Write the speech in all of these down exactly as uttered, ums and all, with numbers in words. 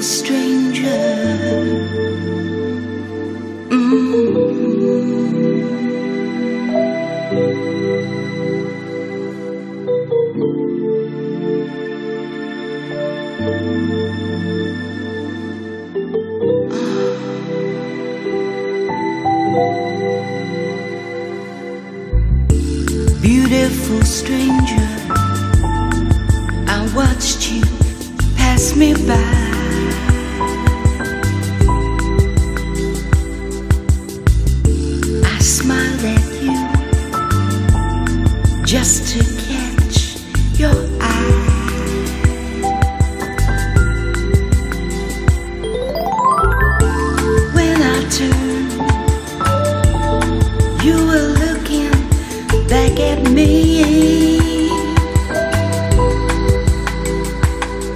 Beautiful stranger, I watched you pass me by. I smiled at you just to catch your eye. When I turned, you were looking back at me,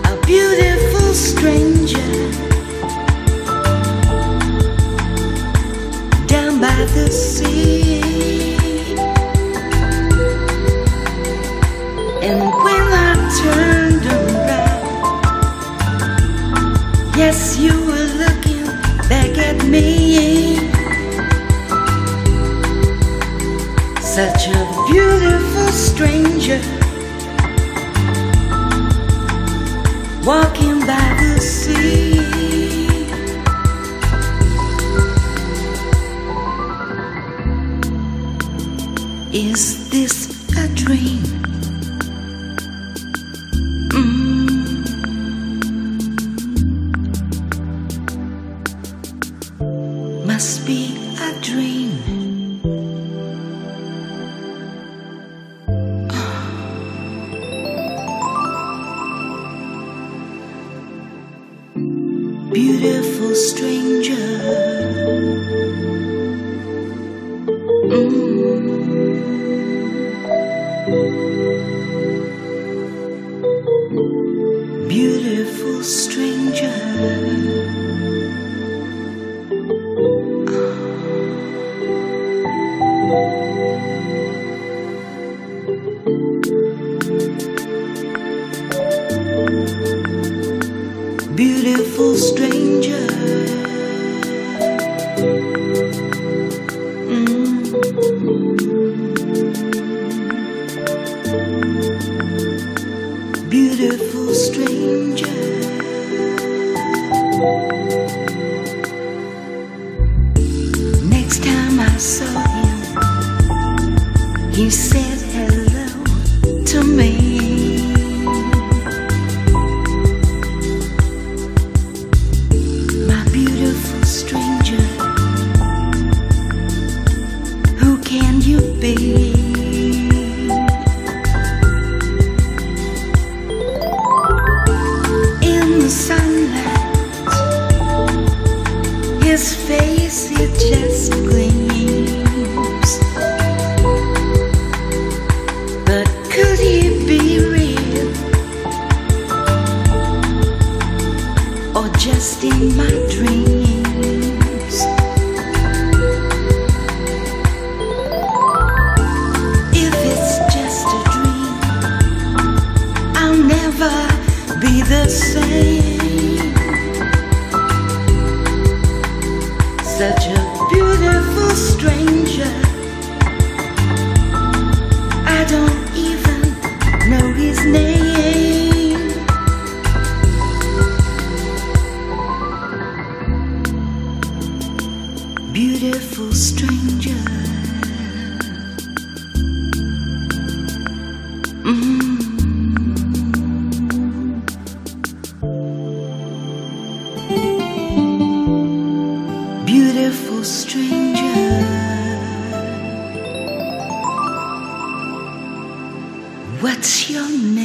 a beautiful stranger, down by the sea. And when I turned around, yes, you were looking back at me. Such a beautiful stranger, walking by the sea. Is this a dream? Mm. Must be a dream. Beautiful stranger, mm. Beautiful stranger. Beautiful stranger, mm. Beautiful stranger, next time I saw him, he said hello to me. His face, it just gleams. But could he be real, or just in my dreams? If it's just a dream, I'll never be the same. Such a beautiful stranger, I don't even know his name. Beautiful stranger, mm. Beautiful stranger. What's your name?